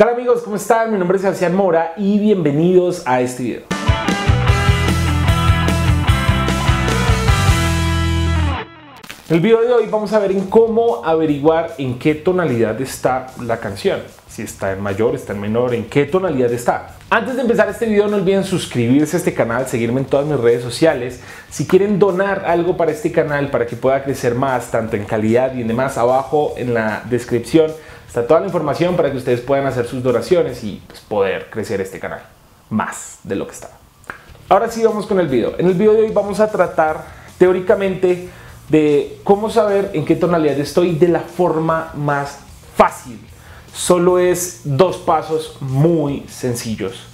¿Qué tal amigos? ¿Cómo están? Mi nombre es Sebastian Mora y bienvenidos a este video. En el video de hoy vamos a ver en cómo averiguar en qué tonalidad está la canción. Si está en mayor, está en menor, en qué tonalidad está. Antes de empezar este video no olviden suscribirse a este canal, seguirme en todas mis redes sociales. Si quieren donar algo para este canal, para que pueda crecer más, tanto en calidad y en demás, abajo en la descripción está toda la información para que ustedes puedan hacer sus donaciones y pues, poder crecer este canal más de lo que está. Ahora sí vamos con el video. En el video de hoy vamos a tratar teóricamente de cómo saber en qué tonalidad estoy de la forma más fácil. Solo es dos pasos muy sencillos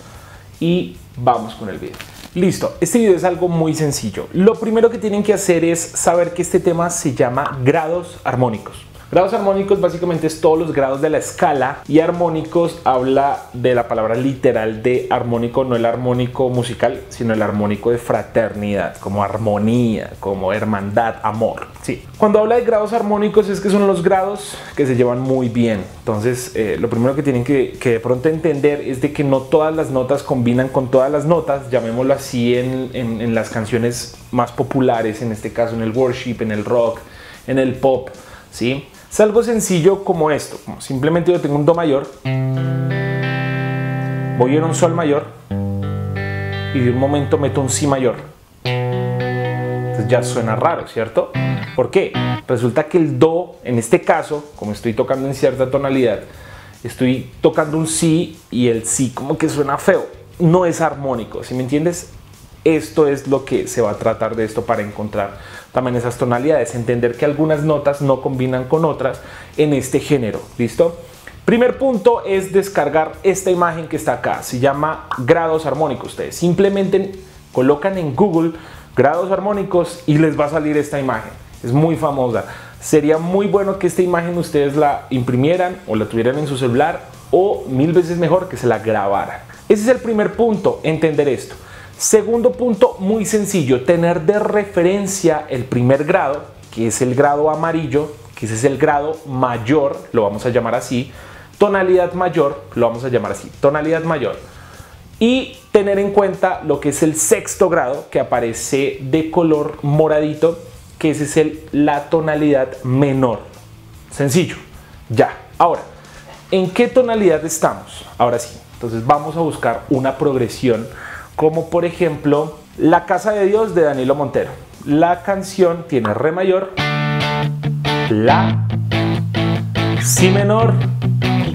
y vamos con el video. Listo, este video es algo muy sencillo. Lo primero que tienen que hacer es saber que este tema se llama grados armónicos. Grados armónicos básicamente es todos los grados de la escala y armónicos habla de la palabra literal de armónico, no el armónico musical, sino el armónico de fraternidad, como armonía, como hermandad, amor. Sí. Cuando habla de grados armónicos es que son los grados que se llevan muy bien. Entonces lo primero que tienen que de pronto entender es de que no todas las notas combinan con todas las notas, llamémoslo así en las canciones más populares, en este caso en el worship, en el rock, en el pop, ¿sí? Es algo sencillo como esto, como simplemente yo tengo un do mayor, voy en un sol mayor y de un momento meto un si mayor. Entonces ya suena raro, ¿cierto? ¿Por qué? Resulta que el do, en este caso, como estoy tocando en cierta tonalidad, estoy tocando un si y el si como que suena feo, no es armónico, ¿sí me entiendes? Esto es lo que se va a tratar de esto para encontrar también esas tonalidades, entender que algunas notas no combinan con otras en este género, ¿listo? Primer punto es descargar esta imagen que está acá, se llama grados armónicos. Ustedes simplemente colocan en Google grados armónicos y les va a salir esta imagen, es muy famosa. Sería muy bueno que esta imagen ustedes la imprimieran o la tuvieran en su celular o mil veces mejor que se la grabaran. Ese es el primer punto, entender esto. Segundo punto muy sencillo, tener de referencia el primer grado, que es el grado amarillo, que ese es el grado mayor, lo vamos a llamar así, tonalidad mayor, lo vamos a llamar así, tonalidad mayor. Y tener en cuenta lo que es el sexto grado, que aparece de color moradito, que ese es la tonalidad menor. Sencillo, ya. Ahora, ¿en qué tonalidad estamos? Ahora sí, entonces vamos a buscar una progresión, como por ejemplo La Casa de Dios de Danilo Montero. La canción tiene re mayor, la, si menor,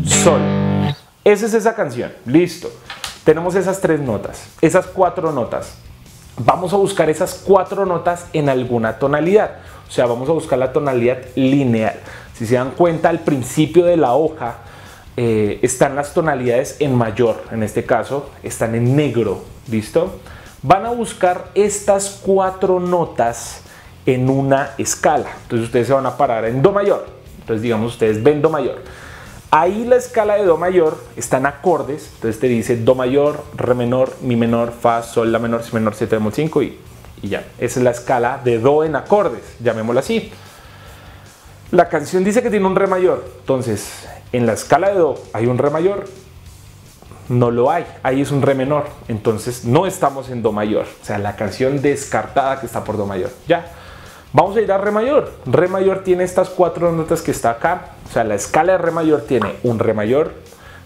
sol. Esa es esa canción, listo. Tenemos esas tres notas, esas cuatro notas. Vamos a buscar esas cuatro notas en alguna tonalidad, o sea, vamos a buscar la tonalidad lineal. Si se dan cuenta, al principio de la hoja están las tonalidades en mayor, en este caso están en negro. ¿Listo? Van a buscar estas cuatro notas en una escala. Entonces ustedes se van a parar en do mayor. Entonces digamos ustedes ven do mayor. Ahí la escala de do mayor están acordes. Entonces te dice do mayor, re menor, mi menor, fa, sol, la menor, si menor, 7 bemol 5 y ya. Esa es la escala de do en acordes, llamémoslo así. La canción dice que tiene un re mayor. Entonces en la escala de do hay un re mayor. No lo hay, ahí es un re menor, entonces no estamos en do mayor, o sea, la canción descartada que está por do mayor. Ya, vamos a ir a re mayor. Re mayor tiene estas cuatro notas que está acá, o sea, la escala de re mayor tiene un re mayor,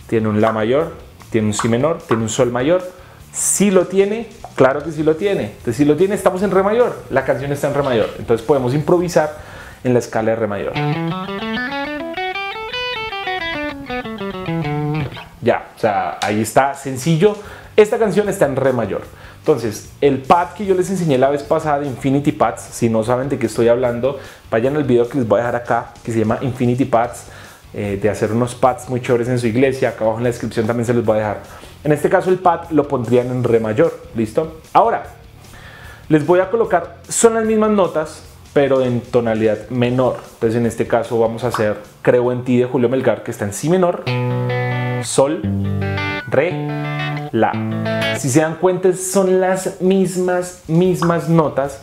tiene un la mayor, tiene un si menor, tiene un sol mayor. Si lo tiene, claro que sí lo tiene. Entonces, si lo tiene, estamos en re mayor, la canción está en re mayor, entonces podemos improvisar en la escala de re mayor. Ya, o sea, ahí está, sencillo. Esta canción está en re mayor. Entonces, el pad que yo les enseñé la vez pasada de Infinity Pads, si no saben de qué estoy hablando, vayan al video que les voy a dejar acá, que se llama Infinity Pads, de hacer unos pads muy chéveres en su iglesia. Acá abajo en la descripción también se los voy a dejar. En este caso el pad lo pondrían en re mayor, ¿listo? Ahora, les voy a colocar, son las mismas notas, pero en tonalidad menor. Entonces, en este caso vamos a hacer Creo en Ti de Julio Melgar, que está en si menor, sol, re, la. Si se dan cuenta son las mismas notas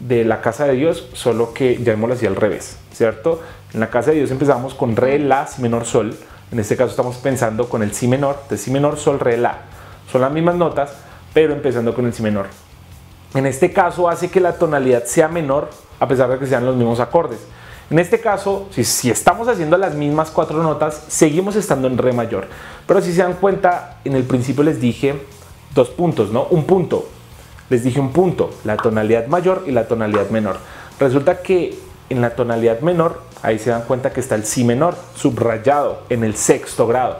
de La Casa de Dios, solo que ya hemos así al revés, ¿cierto? En La Casa de Dios empezamos con re, la, si menor, sol. En este caso estamos pensando con el si menor, sol, re, la. Son las mismas notas, pero empezando con el si menor. En este caso hace que la tonalidad sea menor, a pesar de que sean los mismos acordes. En este caso, si estamos haciendo las mismas cuatro notas, seguimos estando en re mayor. Pero si se dan cuenta, en el principio les dije dos puntos, ¿no? Un punto. Les dije un punto, la tonalidad mayor y la tonalidad menor. Resulta que en la tonalidad menor, ahí se dan cuenta que está el si menor, subrayado, en el sexto grado.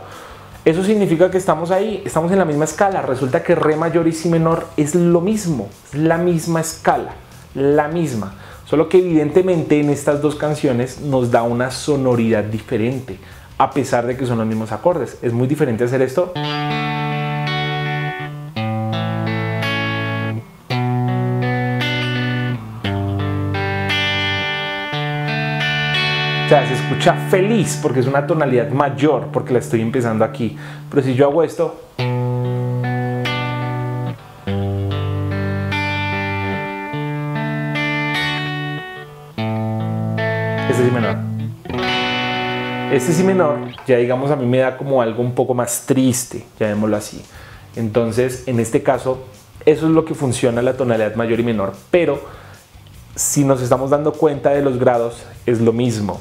Eso significa que estamos ahí, estamos en la misma escala. Resulta que re mayor y si menor es lo mismo, es la misma escala, la misma. Solo que evidentemente en estas dos canciones nos da una sonoridad diferente, a pesar de que son los mismos acordes. Es muy diferente hacer esto . Se escucha feliz porque es una tonalidad mayor, porque la estoy empezando aquí. Pero si yo hago esto, este es menor. Este es menor, ya digamos, a mí me da como algo un poco más triste, llamémoslo así. Entonces, en este caso, eso es lo que funciona la tonalidad mayor y menor. Pero si nos estamos dando cuenta de los grados, es lo mismo.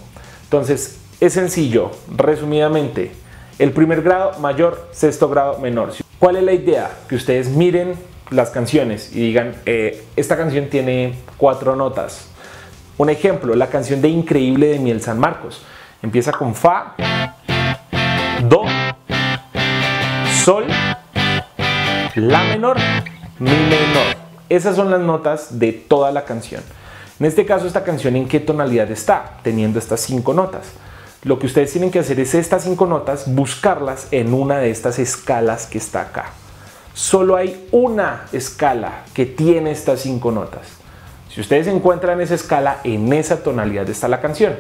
Entonces, es sencillo, resumidamente, el primer grado mayor, sexto grado menor. ¿Cuál es la idea? Que ustedes miren las canciones y digan, esta canción tiene cuatro notas. Un ejemplo, la canción de Increíble de Miel San Marcos. Empieza con fa, do, sol, la menor, mi menor. Esas son las notas de toda la canción. En este caso, esta canción ¿en qué tonalidad está? Teniendo estas 5 notas. Lo que ustedes tienen que hacer es estas 5 notas, buscarlas en una de estas escalas que está acá. Solo hay una escala que tiene estas 5 notas. Si ustedes encuentran esa escala, en esa tonalidad está la canción.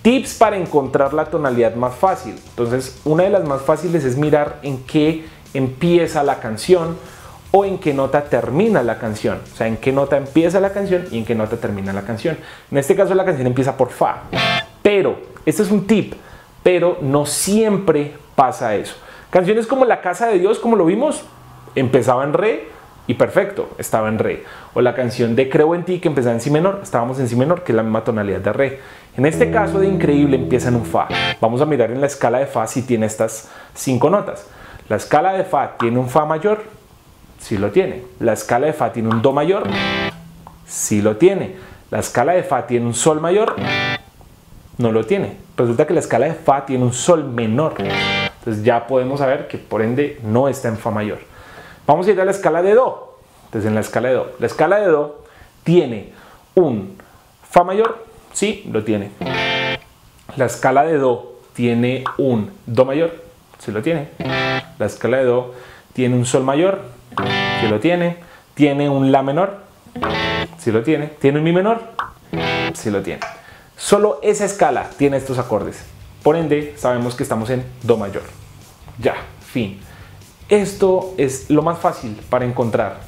Tips para encontrar la tonalidad más fácil. Entonces, una de las más fáciles es mirar en qué empieza la canción, o en qué nota termina la canción, o sea, en qué nota empieza la canción y en qué nota termina la canción. En este caso la canción empieza por fa, pero, este es un tip, pero no siempre pasa eso. Canciones como La Casa de Dios, como lo vimos, empezaba en re y perfecto, estaba en re. O la canción de Creo en Ti, que empezaba en si menor, estábamos en si menor, que es la misma tonalidad de re. En este caso de Increíble empieza en un fa. Vamos a mirar en la escala de fa si tiene estas 5 notas. La escala de fa tiene un fa mayor, sí lo tiene. La escala de fa tiene un do mayor, sí lo tiene. La escala de fa tiene un sol mayor, no lo tiene. Resulta que la escala de fa tiene un sol menor. Entonces ya podemos saber que por ende no está en fa mayor. Vamos a ir a la escala de do. Entonces en la escala de do. La escala de do tiene un fa mayor, sí lo tiene. La escala de do tiene un do mayor, sí lo tiene. La escala de do tiene un sol mayor, sí lo tiene. Tiene un la menor, sí lo tiene. Tiene un mi menor, sí lo tiene. Solo esa escala tiene estos acordes. Por ende, sabemos que estamos en do mayor. Ya, fin. Esto es lo más fácil para encontrar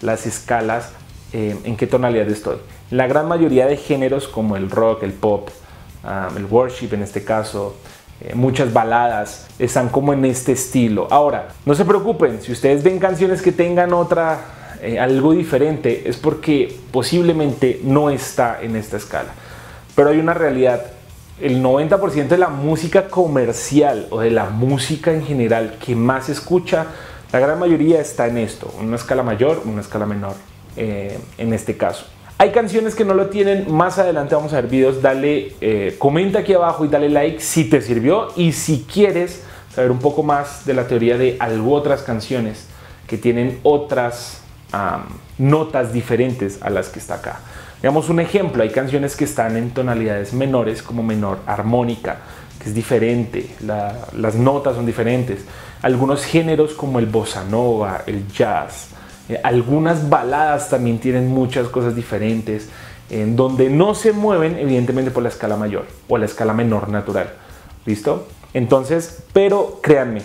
las escalas en qué tonalidad estoy. La gran mayoría de géneros como el rock, el pop, el worship en este caso, muchas baladas están como en este estilo. Ahora, no se preocupen, si ustedes ven canciones que tengan otra, algo diferente, es porque posiblemente no está en esta escala. Pero hay una realidad, el 90% de la música comercial o de la música en general que más se escucha, la gran mayoría está en esto, una escala mayor, una escala menor, en este caso. Hay canciones que no lo tienen, más adelante vamos a ver videos, dale, comenta aquí abajo y dale like si te sirvió y si quieres saber un poco más de la teoría de otras canciones que tienen otras notas diferentes a las que está acá. Veamos un ejemplo, hay canciones que están en tonalidades menores como menor armónica, que es diferente, las notas son diferentes. Algunos géneros como el bossa nova, el jazz. Algunas baladas también tienen muchas cosas diferentes, en donde no se mueven evidentemente por la escala mayor o la escala menor natural. ¿Listo? Entonces, pero créanme,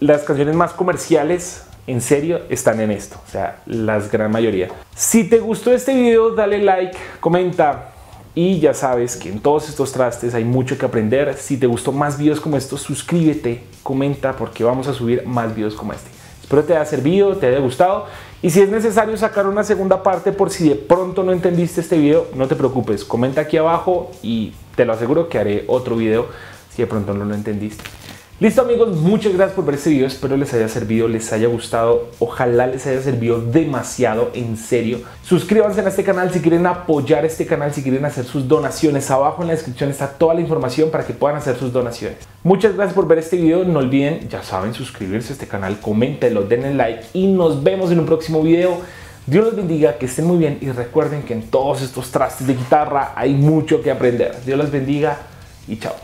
las canciones más comerciales, en serio, están en esto. O sea, la gran mayoría. Si te gustó este video, dale like, comenta, Y ya sabes que en todos estos trastes hay mucho que aprender. Si te gustó más videos como estos, suscríbete, comenta, porque vamos a subir más videos como este. Espero te haya servido, te haya gustado. Y si es necesario sacar una segunda parte por si de pronto no entendiste este video, no te preocupes, comenta aquí abajo y te lo aseguro que haré otro video si de pronto no lo entendiste. Listo amigos, muchas gracias por ver este video, espero les haya servido, les haya gustado, ojalá les haya servido demasiado, en serio. Suscríbanse a este canal si quieren apoyar este canal, si quieren hacer sus donaciones, abajo en la descripción está toda la información para que puedan hacer sus donaciones. Muchas gracias por ver este video, no olviden, ya saben, suscribirse a este canal, coméntenlo, denle like y nos vemos en un próximo video. Dios los bendiga, que estén muy bien y recuerden que en todos estos trastes de guitarra hay mucho que aprender. Dios los bendiga y chao.